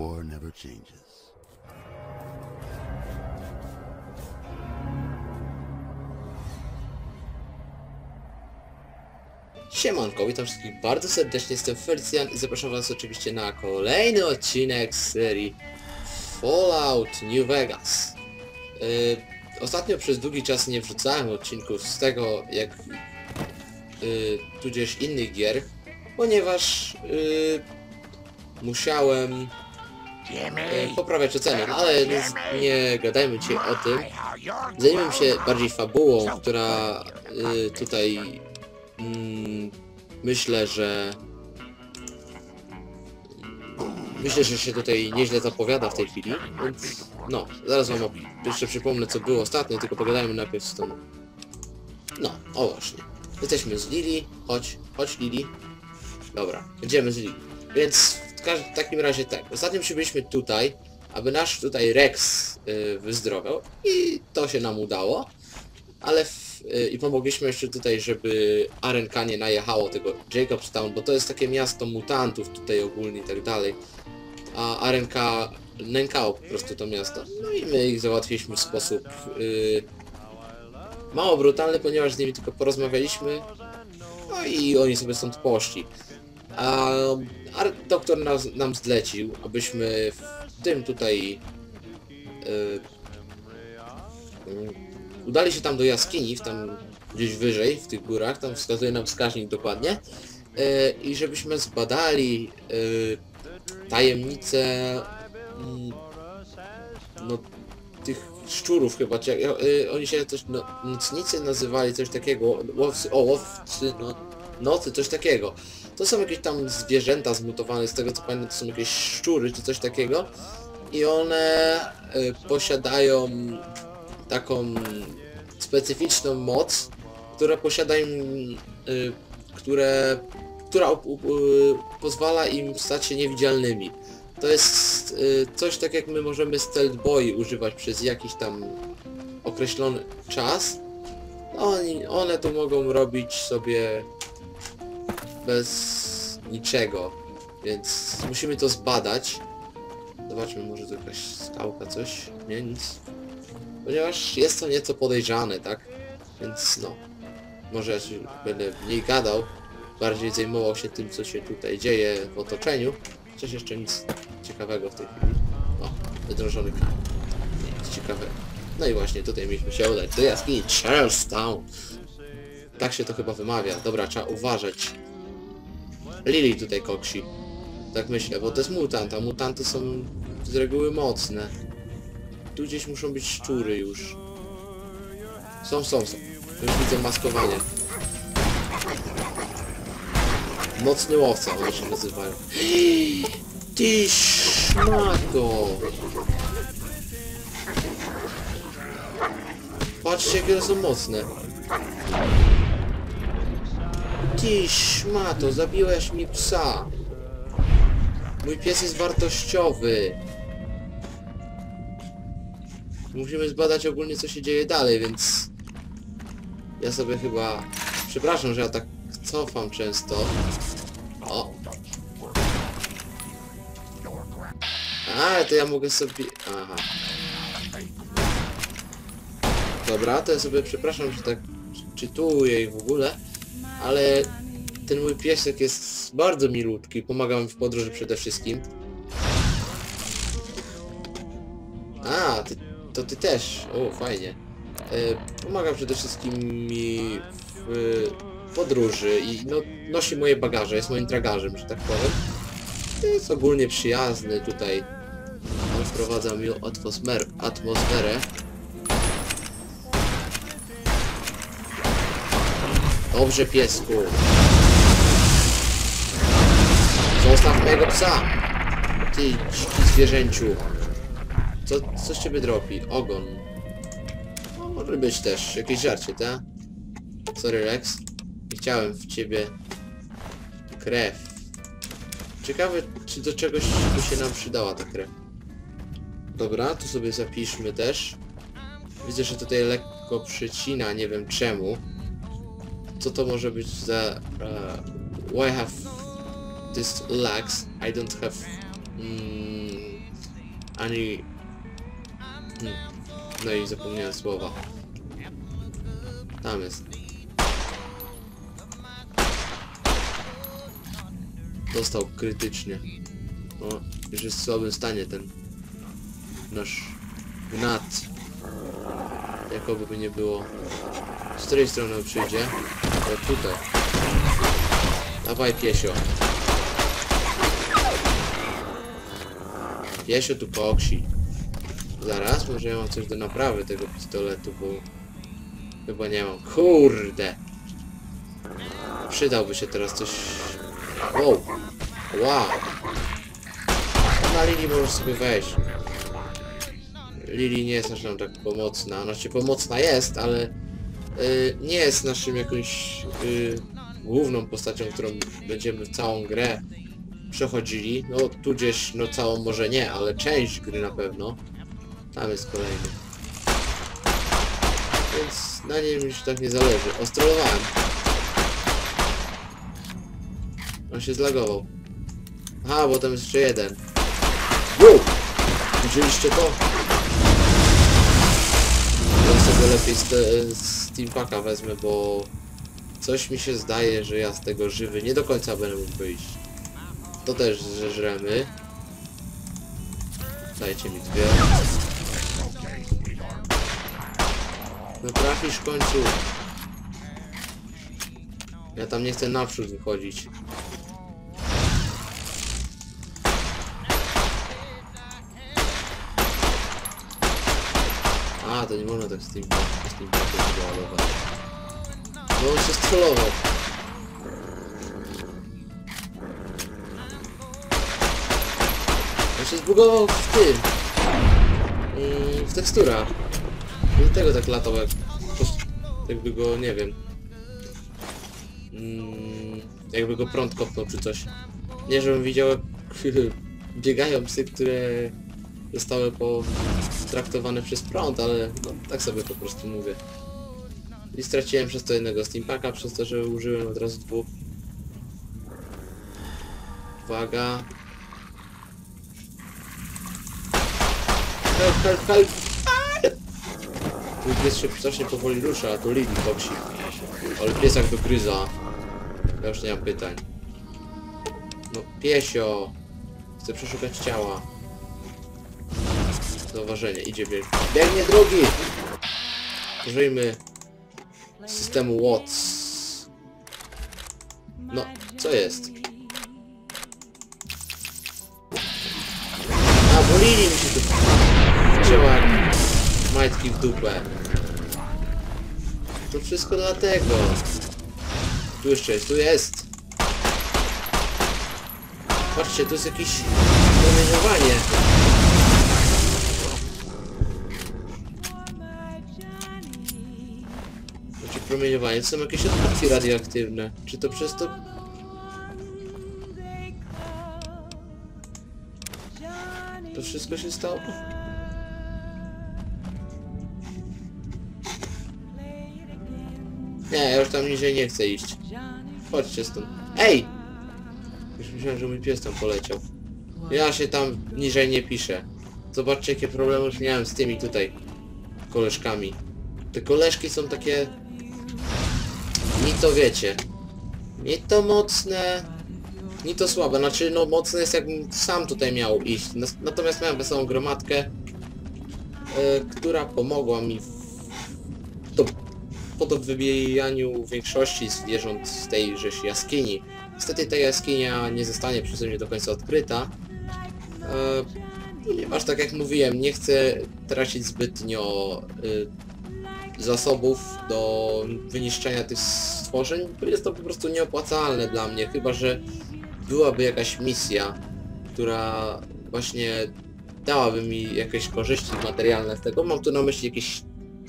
war never changes. Siemanko, witam wszystkich bardzo serdecznie, jestem Felicjan i zapraszam was oczywiście na kolejny odcinek z serii Fallout New Vegas. Ostatnio przez długi czas nie wrzucałem odcinków z tego, jak tudzież innych gier, ponieważ musiałem poprawiać ocenę, ale nie gadajmy dzisiaj o tym. Zajmę się bardziej fabułą, która tutaj myślę, że się tutaj nieźle zapowiada w tej chwili, więc no, zaraz wam jeszcze przypomnę, co było ostatnio, tylko pogadajmy najpierw z tą... No, o właśnie. Jesteśmy z Lili, chodź Lili. Dobra, idziemy z Lili. Więc w takim razie tak, ostatnio przybyliśmy tutaj, aby nasz tutaj Rex wyzdrowiał i to się nam udało, ale i pomogliśmy jeszcze tutaj, żeby RNK nie najechało tego Jacobstown, bo to jest takie miasto mutantów tutaj ogólnie i tak dalej, a RNK nękało po prostu to miasto. No i my ich załatwiliśmy w sposób mało brutalny, ponieważ z nimi tylko porozmawialiśmy, no i oni sobie stąd poszli. A doktor nam zlecił, abyśmy w tym tutaj udali się tam do jaskini, tam gdzieś wyżej, w tych górach, tam wskazuje nam wskaźnik dokładnie, i żebyśmy zbadali tajemnicę no, tych szczurów chyba, czy oni się też nocnicy nazywali, coś takiego, łowcy nocy, coś takiego. To są jakieś tam zwierzęta zmutowane, z tego co pamiętam to są jakieś szczury czy coś takiego i one posiadają taką specyficzną moc, która posiada im, która pozwala im stać się niewidzialnymi. To jest coś tak jak my możemy Stealth Boy używać przez jakiś tam określony czas. One to mogą robić sobie bez niczego, więc musimy to zbadać. Zobaczmy, może to jakaś skałka, coś? Nie, nic. Ponieważ jest to nieco podejrzane, tak? Więc no, może ja będę mniej gadał, bardziej zajmował się tym, co się tutaj dzieje w otoczeniu. Chociaż jeszcze nic ciekawego w tej chwili. O, wydrożony kamień. Nic ciekawego. No i właśnie tutaj mieliśmy się udać do jaskini Charlestown. Tak się to chyba wymawia. Dobra, trzeba uważać. Lili tutaj koksi. Tak myślę, bo to jest mutant, a mutanty są z reguły mocne. Tu gdzieś muszą być szczury już. Są. Już widzę maskowanie. Nocni łowcy one się nazywają. Ty szmato! Patrzcie jakie są mocne. Ty szmato, zabiłeś mi psa. Mój pies jest wartościowy. Musimy zbadać ogólnie co się dzieje dalej, więc... Ja sobie chyba... Przepraszam, że ja tak cofam często. O! A, to ja mogę sobie... Aha. Dobra, to ja sobie przepraszam, że tak czytuję i w ogóle, ale ten mój piesek jest bardzo milutki, pomaga mi w podróży przede wszystkim. A, to ty też. O, fajnie. Pomaga przede wszystkim mi w podróży i no, nosi moje bagaże, jest moim tragarzem, że tak powiem. Jest ogólnie przyjazny tutaj. On wprowadza mi atmosferę. Dobrze, piesku. Zostaw mojego psa. Ty zwierzęciu. Coś ciebie dropi? Ogon. No, może być też. Jakieś żarcie, tak? Sorry, Rex. Nie chciałem w ciebie... Krew. Ciekawe, czy do czegoś by się nam przydała ta krew. Dobra, tu sobie zapiszmy też. Widzę, że tutaj lekko przycina, nie wiem czemu. Co to może być za... why have this lags? I don't have ani... No i zapomniałem słowa. Tam jest. Dostał krytycznie. O, już jest w słabym stanie ten nasz gnat. Jakoby by nie było. Z której strony on przyjdzie? O, tutaj. Dawaj, piesio. Piesio tu pooksi. Zaraz, może ja mam coś do naprawy tego pistoletu, bo... Chyba nie mam. Kurde! Przydałby się teraz coś... Wow! Wow! Na Lili możesz sobie wejść. Lili nie jest aż nam tak pomocna. Ona się pomocna jest, ale... nie jest naszym jakąś... główną postacią, którą będziemy całą grę przechodzili. No, tudzież, no całą może nie, ale część gry na pewno. Tam jest kolejny. Więc na nim już tak nie zależy. Ostrolowałem. On się zlagował. Aha, bo tam jest jeszcze jeden. Wow! Widzieliście to? Ja sobie lepiej z Teampaka wezmę, bo... Coś mi się zdaje, że ja z tego żywy nie do końca będę mógł wyjść. To też zeżremy. Dajcie mi dwie. No trafisz w końcu. Ja tam nie chcę naprzód wychodzić. A, to nie można tak z tym ładować. No on się strzelował. On się zbugował w tym. W teksturach. Dlatego tak latał, jakby go, nie wiem, jakby go prąd kopnął czy coś. Nie, żebym widział, jak biegają psy, które zostały potraktowane przez prąd, ale no, tak sobie po prostu mówię. I straciłem przez to jednego steampaka, przez to, że użyłem od razu dwóch. Uwaga. Help, help, help. Mój pies się strasznie powoli rusza, a to Lili koksi. Ale pies jak dogryza. Ja już nie mam pytań. No piesio! Chcę przeszukać ciała. Zauważenie, idzie biegnie drogi! Użyjmy systemu Watts. No, co jest? A, bo Lili mi się tu wcięła jak... Majtki w dupę. To wszystko dlatego. Tu jeszcze jest, tu jest. Patrzcie, tu jest jakieś promieniowanie. Znaczy promieniowanie, to są jakieś odpadki radioaktywne. Czy to przez to... To wszystko się stało? Nie, ja już tam niżej nie chcę iść. Chodźcie stąd. Ej! Już myślałem, że mój pies tam poleciał. Ja się tam niżej nie piszę. Zobaczcie, jakie problemy już miałem z tymi tutaj koleżkami. Te koleżki są takie... Ni to wiecie. Ni to mocne... Ni to słabe. Znaczy, no mocne jest, jakbym sam tutaj miał iść. Natomiast miałem wesołą gromadkę, która pomogła mi w... po wybijaniu większości zwierząt z tejże jaskini. Niestety ta jaskinia nie zostanie przeze mnie do końca odkryta, ponieważ tak jak mówiłem, nie chcę tracić zbytnio zasobów do wyniszczenia tych stworzeń, bo jest to po prostu nieopłacalne dla mnie, chyba że byłaby jakaś misja, która właśnie dałaby mi jakieś korzyści materialne z tego. Mam tu na myśli jakieś,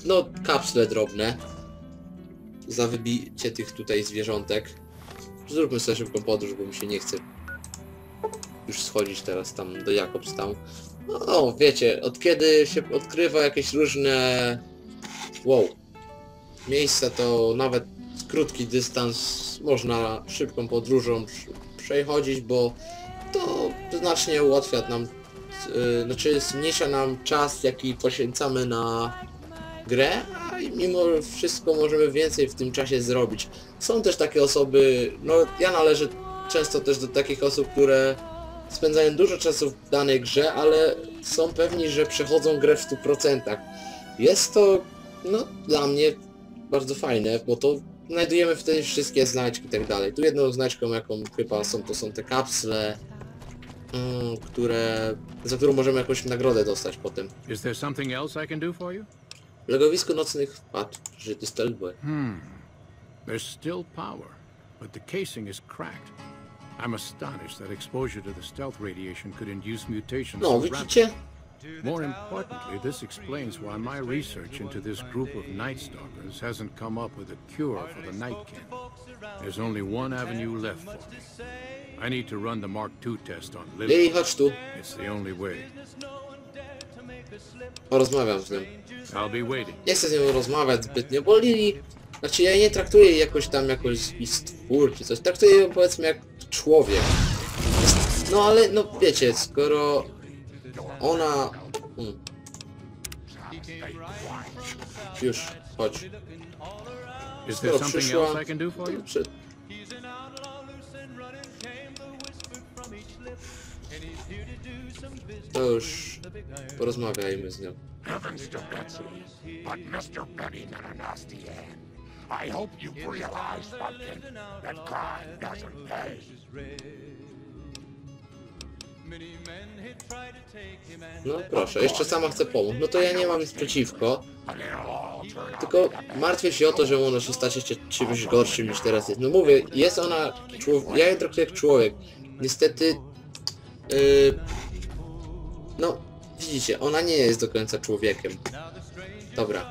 no, kapsle drobne. Za wybicie tych tutaj zwierzątek. Zróbmy sobie szybką podróż, bo mi się nie chce już schodzić teraz tam do Jacobstown. No, no wiecie, od kiedy się odkrywa jakieś różne... Wow. Miejsca, to nawet krótki dystans można szybką podróżą przechodzić, bo to znacznie ułatwia nam, znaczy zmniejsza nam czas, jaki poświęcamy na grę, a mimo wszystko możemy więcej w tym czasie zrobić. Są też takie osoby, no ja należę często też do takich osób, które spędzają dużo czasu w danej grze, ale są pewni, że przechodzą grę w 100%. Jest to, no, dla mnie bardzo fajne, bo to znajdujemy wtedy wszystkie znajdźki i tak dalej. Tu jedną znaczką, jaką chyba są, to są te kapsle, za którą możemy jakąś nagrodę dostać potem. Is there something else I can do for you? Legowisko nocnych wpadł, żyty Stealth Boy. There's still power, but the casing is cracked. I'm astonished that exposure to the stealth radiation could induce mutations. No, widzicie? More importantly, this explains why my research into this group of night stalkers hasn't come up with a cure for the nightkin. There's only one avenue left for me. I need to run the Mark II test on Lily. It's the only way. Porozmawiam z nim. Nie chcę z nią rozmawiać zbytnio, bo Lily... Znaczy ja nie traktuję jej jakoś tam jakoś stwór czy coś, traktuję ją powiedzmy jak człowiek. No ale no wiecie, skoro ona... Już, chodź. Skoro przyszła... Dobrze. To już porozmawiajmy z nią. I hope you realize, Pumpkin, that crime doesn't pay. No proszę, jeszcze sama chcę pomóc. No to ja nie mam nic przeciwko. Tylko martwię się o to, że ona się stać jeszcze czymś gorszym niż teraz jest. No mówię, jest ona... Ja ją traktuję jak człowiek. Niestety... No, widzicie, ona nie jest do końca człowiekiem. Dobra.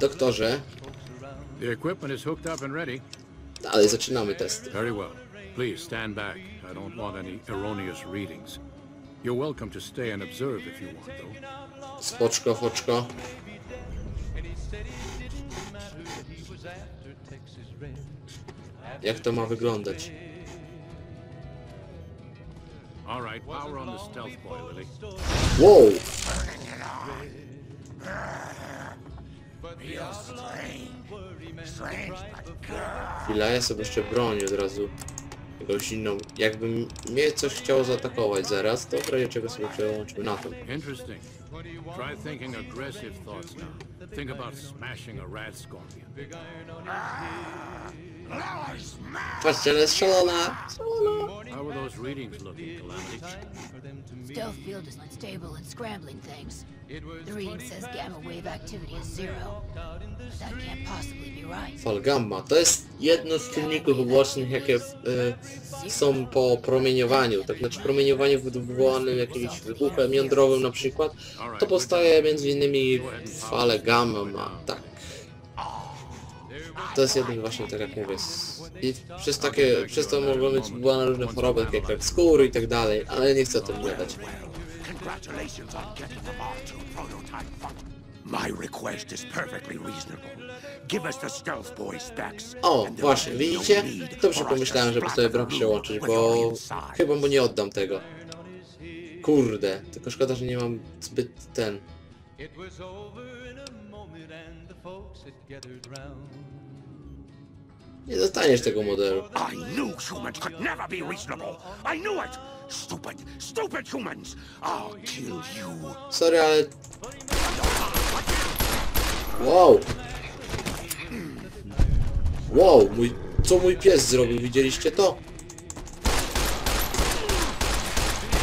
Doktorze... The equipment is hooked up and ready. Dalej zaczynamy testy. Very well. Please stand back. I don't want any erroneous readings. You're welcome to stay and observe if you want, though. Spoczko, foczko. Jak to ma wyglądać? All right, power on the stealth boy, Lily. Wow. Chwila, ja sobie jeszcze bronię od razu jakąś inną. Jakbym mnie coś chciało zaatakować zaraz, to w razie czego sobie przełączmy na to. Patrzcie, ale jest szalona! Stealth field is unstable and scrambling things. The reading says gamma wave activity is zero. But that can't possibly be right. Fal gamma to jest jedno z czynników ubocznych, jakie są po promieniowaniu. Tak, znaczy promieniowanie wywołanym jakimś wybuchem jądrowym na przykład, to powstaje między innymi fale gamma, tak. To jest jeden właśnie, tak jak mówię, i przez to mogą być na różne choroby, jak skóry i tak dalej, ale nie chcę o tym gadać. O, właśnie, widzicie? Dobrze pomyślałem, żeby sobie broń przełączyć, bo chyba mu nie oddam tego. Kurde, tylko szkoda, że nie mam zbyt ten... Nie dostaniesz tego modelu. I knew humans could never be reasonable. I knew it. Stupid humans. I'll kill you. Sorry, ale... Wow. Wow, co mój pies zrobił? Widzieliście to?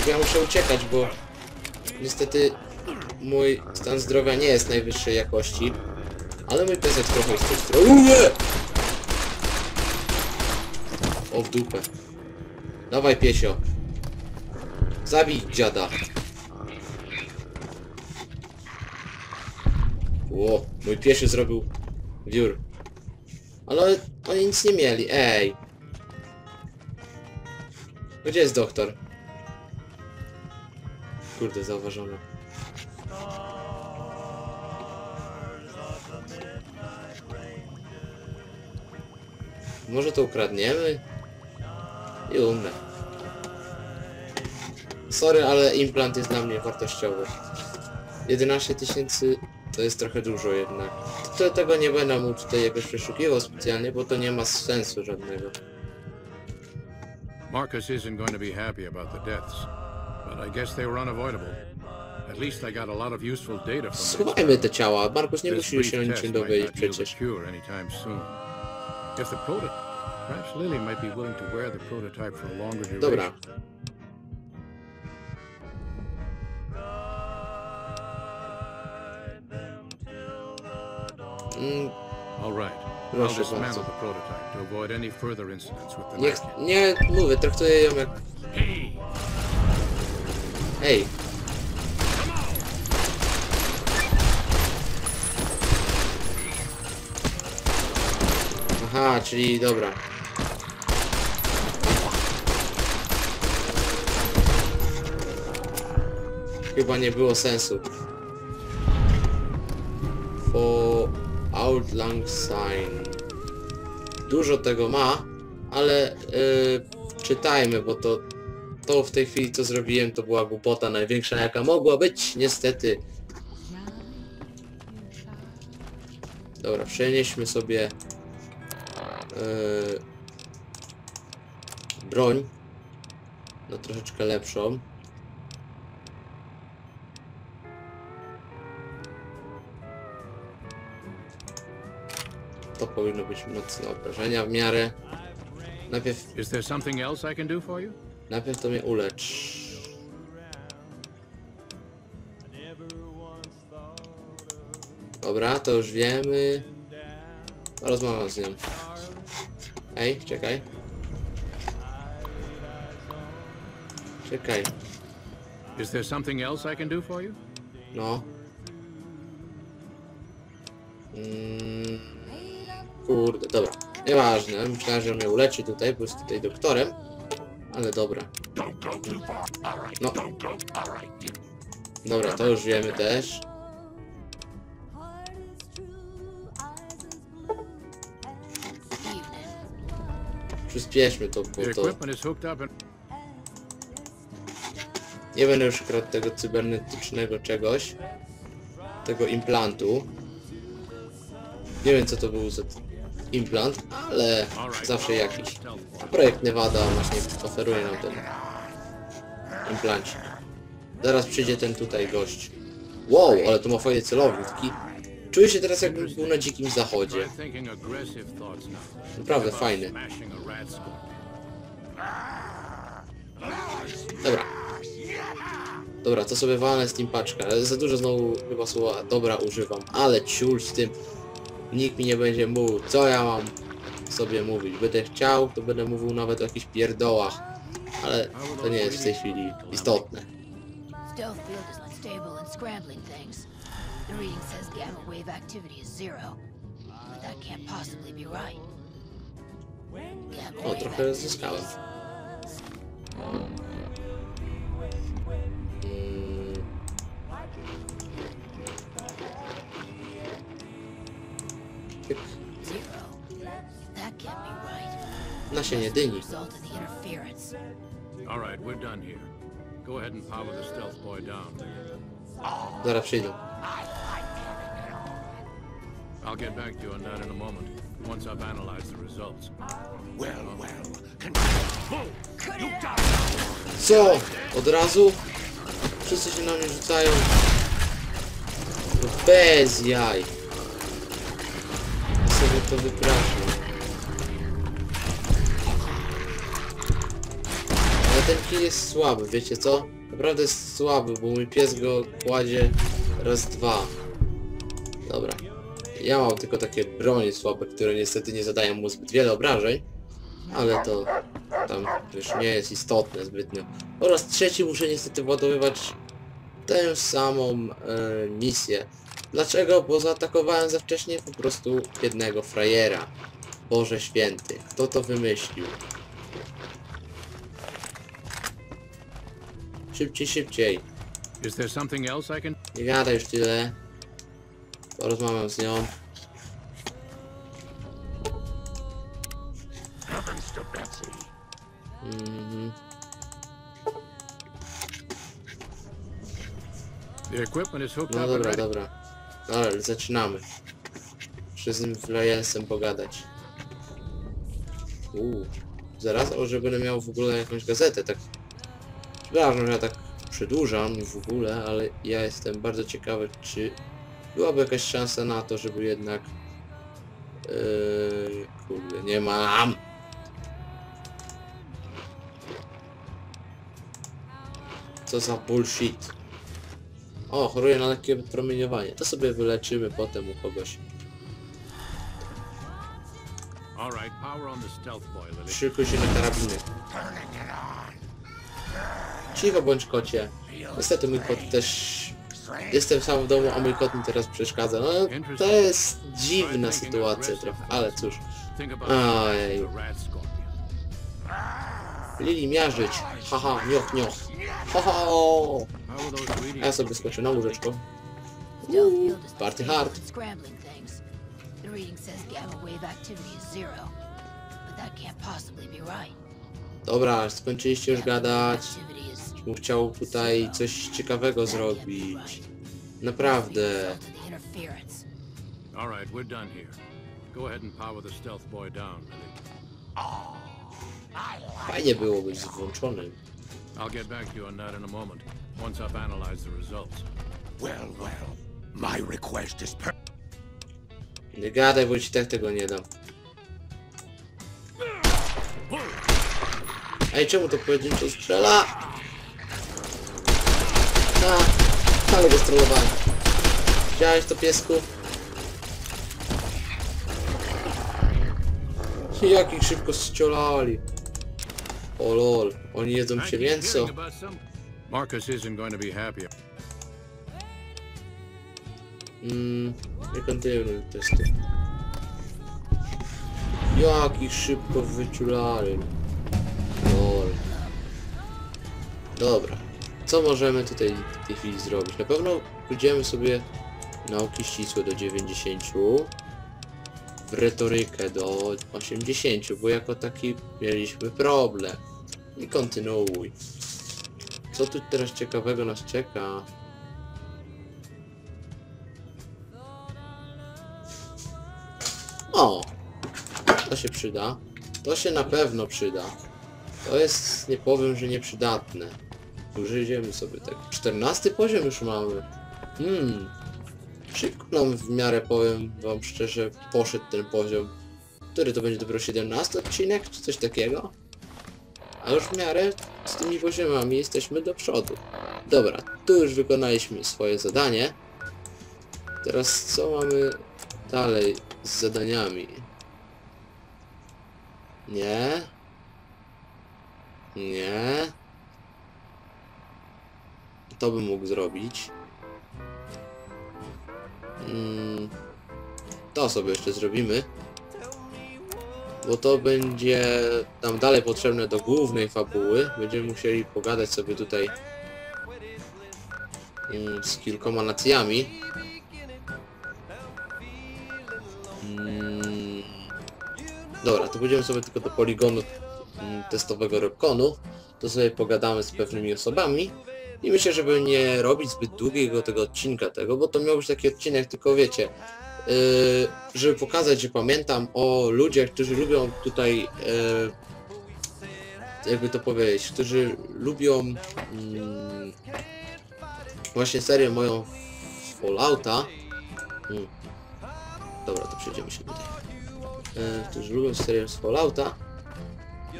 Ja muszę uciekać, bo niestety mój stan zdrowia nie jest najwyższej jakości. Ale mój piesek trochę jest coś trochę. O w dupę. Dawaj piesio. Zabij dziada. Ło, mój piesio zrobił wiór. Ale oni nic nie mieli, ej. Gdzie jest doktor? Kurde, zauważono. Może to ukradniemy? I umrę. Sorry, ale implant jest dla mnie wartościowy. 11 000 to jest trochę dużo jednak. To tego nie będę mu tutaj jakoś przeszukiwał specjalnie, bo to nie ma sensu żadnego. Marcus isn't going to be happy about the deaths, but I guess they were unavoidable. At least I got a lot of useful data from. Schowajmy te ciała. Marcus nie musi się o niczym dowiedzieć przecież. Dobra. Proszę bardzo. Nie mówię, traktuję ją jak... Hej! Aha, czyli dobra. Chyba nie było sensu. Outlang sign. Dużo tego ma, ale czytajmy, bo to w tej chwili co zrobiłem to była głupota największa jaka mogła być, niestety. Dobra, przenieśmy sobie broń na troszeczkę lepszą. To powinno być mocne obrażenia w miarę. Najpierw to mnie ulecz. Dobra, to już wiemy. Rozmawiam z nią. Ej, czekaj. Czekaj. No. Kurde, dobra, nieważne, myślałem, że mnie uleczy tutaj, bo jest tutaj doktorem, ale dobra. No. Dobra, to już wiemy też. Przyspieszmy to, bo to... Nie będę już kradł tego cybernetycznego czegoś, tego implantu. Nie wiem co to był za implant, ale zawsze jakiś. Projekt Nevada właśnie oferuje nam ten implant. Zaraz przyjdzie ten tutaj gość. Wow, ale to ma fajne celownik. Czuję się teraz jakbym był na dzikim zachodzie. Naprawdę fajny. Dobra. Dobra, to sobie walę z tym paczka. Ale za dużo znowu chyba słowa dobra używam, ale ciul z tym. Nikt mi nie będzie mówił, co ja mam sobie mówić. Będę chciał, to będę mówił nawet o jakichś pierdołach. Ale to nie jest w tej chwili istotne. O, trochę zyskałem. Nasienie dyni. Zaraz przyjdę. Co? Od razu? Wszyscy się na mnie rzucają. Bez jaj. Sobie to wypraszam. Ten kill jest słaby, wiecie co? Naprawdę jest słaby, bo mój pies go kładzie raz, dwa. Dobra. Ja mam tylko takie broni słabe, które niestety nie zadają mu zbyt wiele obrażeń. Ale to tam już nie jest istotne zbytnio. Po raz trzeci muszę niestety władowywać tę samą misję. Dlaczego? Bo zaatakowałem za wcześnie po prostu jednego frajera. Boże święty, kto to wymyślił? Szybciej, szybciej. Nie gadaj już tyle. Porozmawiam z nią. No dobra, dobra. Ale zaczynamy. Muszę z nim Flajensem pogadać. Zaraz, że będę miał w ogóle jakąś gazetę, tak... Przepraszam, ja tak przedłużam w ogóle, ale ja jestem bardzo ciekawy, czy byłaby jakaś szansa na to, żeby jednak... Kurde, nie mam! Co za bullshit! O, choruję na takie promieniowanie. To sobie wyleczymy potem u kogoś. Szykuj się na karabiny. Cicho bądź, kocie. Niestety mój kot też... Jestem sam w domu, a mój kot mi teraz przeszkadza. No, to jest dziwna sytuacja trochę, ale cóż. Ojej. Lili miażdżyć. Haha, nioch, nioch. Haha. Ja sobie skoczę na łóżeczko. Party hard. Dobra, skończyliście już gadać. Bym chciał tutaj coś ciekawego zrobić. Naprawdę. Fajnie było być włączonym. I'll get back to you on that in a moment, once I've analyzed the results. Well, well, my request is per... Nie gadaj, bo ci tak tego nie dam. Ej, czemu to pojedyncze strzela? Ale go strolowałem. Widziałeś to, piesku? Jak ich szybko strzelali. O lol, oni jedzą się mięso. Nie kontynuuj testu. Jak ich szybko wyciulali. Lol. Dobra. Co możemy tutaj w tej chwili zrobić? Na pewno pójdziemy sobie nauki ścisłe do 90. W retorykę do 80, bo jako taki mieliśmy problem. I kontynuuj. Co tu teraz ciekawego nas czeka? O! To się przyda. To się na pewno przyda. To jest, nie powiem, że nieprzydatne. Użyjemy sobie tak. 14 poziom już mamy. Szybko nam w miarę, powiem wam szczerze, poszedł ten poziom. Który to będzie dopiero 17 odcinek, czy coś takiego? A już w miarę z tymi poziomami jesteśmy do przodu. Dobra, tu już wykonaliśmy swoje zadanie. Teraz co mamy dalej z zadaniami? Nie. Nie. To bym mógł zrobić. To sobie jeszcze zrobimy, bo to będzie nam dalej potrzebne do głównej fabuły. Będziemy musieli pogadać sobie tutaj z kilkoma nacjami. Dobra, to pójdziemy sobie tylko do poligonu testowego Repkonu. To sobie pogadamy z pewnymi osobami. I myślę, żeby nie robić zbyt długiego tego odcinka bo to miał być taki odcinek, tylko wiecie, żeby pokazać, że pamiętam o ludziach, którzy lubią tutaj, jakby to powiedzieć, którzy lubią właśnie serię moją Fallouta. Dobra, to przejdziemy się tutaj. Którzy lubią serię z Fallouta.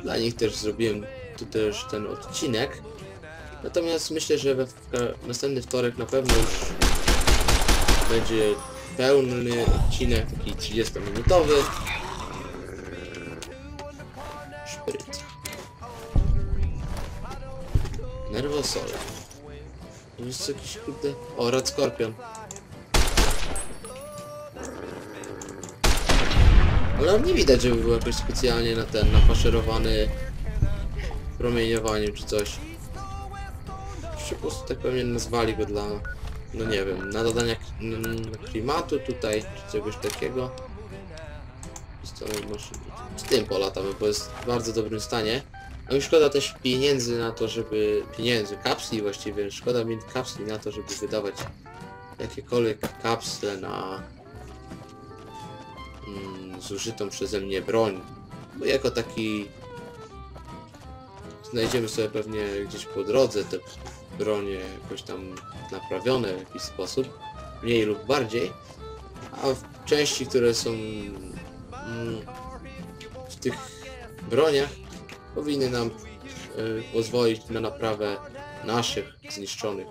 Dla nich też zrobiłem tu też ten odcinek. Natomiast myślę, że we następny wtorek na pewno już będzie pełny odcinek, taki 30-minutowy. Szpryt. Nerwosol. To jest jakiś kurde... O, rad skorpion. Ale nie widać, żeby był jakoś specjalnie na ten, nafaszerowany promieniowaniem czy coś. Po prostu tak pewnie nazwali go dla, no nie wiem, nadania klimatu tutaj, czy czegoś takiego. Z tym polatamy, bo jest w bardzo dobrym stanie. No i szkoda też pieniędzy na to, żeby... kapsli właściwie, szkoda mi kapsli na to, żeby wydawać jakiekolwiek kapsle na zużytą przeze mnie broń. Bo jako taki... Znajdziemy sobie pewnie gdzieś po drodze te bronie jakoś tam naprawione w jakiś sposób, mniej lub bardziej, a w części, które są w tych broniach, powinny nam pozwolić na naprawę naszych zniszczonych.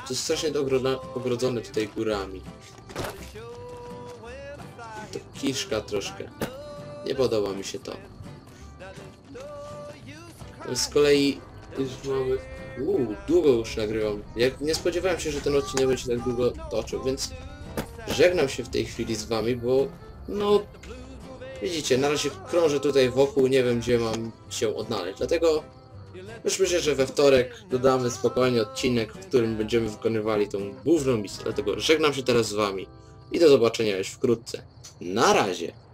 To jest strasznie ogrodzone tutaj górami. To kiszka troszkę. Nie podoba mi się to. Z kolei już mamy... długo już nagrywam. Jak nie spodziewałem się, że ten odcinek będzie tak długo toczył, więc żegnam się w tej chwili z wami, bo no... Widzicie, na razie krążę tutaj wokół, nie wiem gdzie mam się odnaleźć, dlatego już myślę, że we wtorek dodamy spokojnie odcinek, w którym będziemy wykonywali tą główną misję, dlatego żegnam się teraz z wami i do zobaczenia już wkrótce. Na razie!